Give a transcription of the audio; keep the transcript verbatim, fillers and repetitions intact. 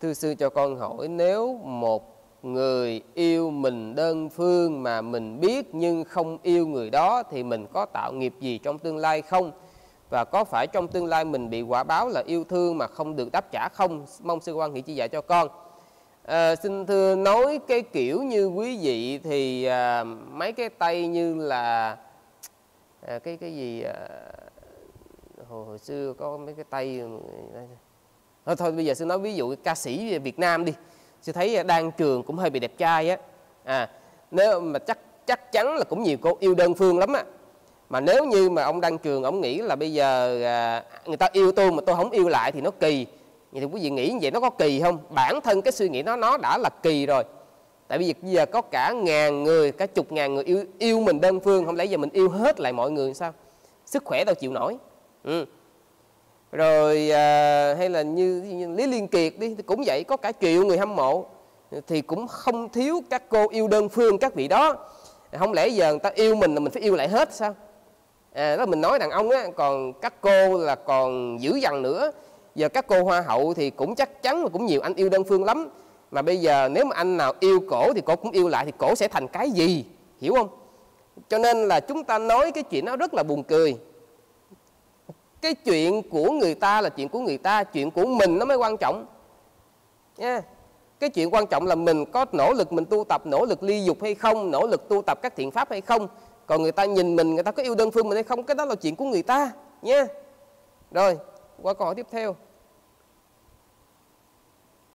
Thư sư cho con hỏi, nếu một người yêu mình đơn phương mà mình biết nhưng không yêu người đó thì mình có tạo nghiệp gì trong tương lai không? Và có phải trong tương lai mình bị quả báo là yêu thương mà không được đáp trả không? Mong sư quan hỷ chỉ dạy cho con. À, xin thưa, nói cái kiểu như quý vị thì à, mấy cái tay như là à, cái cái gì à, hồi, hồi xưa có mấy cái tay thôi, thôi bây giờ sư nói ví dụ ca sĩ Việt Nam đi. Sư thấy Đan Trường cũng hơi bị đẹp trai á, à, nếu mà chắc chắc chắn là cũng nhiều cô yêu đơn phương lắm á. Mà nếu như mà ông Đan Trường ông nghĩ là bây giờ à, người ta yêu tôi mà tôi không yêu lại thì nó kỳ. Vậy thì quý vị nghĩ như vậy nó có kỳ không? Bản thân cái suy nghĩ nó nó đã là kỳ rồi. Tại vì bây giờ có cả ngàn người, cả chục ngàn người yêu yêu mình đơn phương, không lẽ giờ mình yêu hết lại mọi người sao? Sức khỏe đâu chịu nổi. Ừ. Rồi à, hay là như, như Lý Liên Kiệt đi cũng vậy, có cả triệu người hâm mộ thì cũng không thiếu các cô yêu đơn phương các vị đó. Không lẽ giờ người ta yêu mình là mình phải yêu lại hết sao? À, đó mình nói đàn ông á, còn các cô là còn dữ dằn nữa. Giờ các cô hoa hậu thì cũng chắc chắn là cũng nhiều anh yêu đơn phương lắm. Mà bây giờ nếu mà anh nào yêu cổ thì cổ cũng yêu lại thì cổ sẽ thành cái gì? Hiểu không? Cho nên là chúng ta nói cái chuyện nó rất là buồn cười. Cái chuyện của người ta là chuyện của người ta, chuyện của mình nó mới quan trọng nha. Cái chuyện quan trọng là mình có nỗ lực mình tu tập, nỗ lực ly dục hay không, nỗ lực tu tập các thiện pháp hay không. Còn người ta nhìn mình, người ta có yêu đơn phương mình hay không, cái đó là chuyện của người ta nha. Rồi, qua câu hỏi tiếp theo.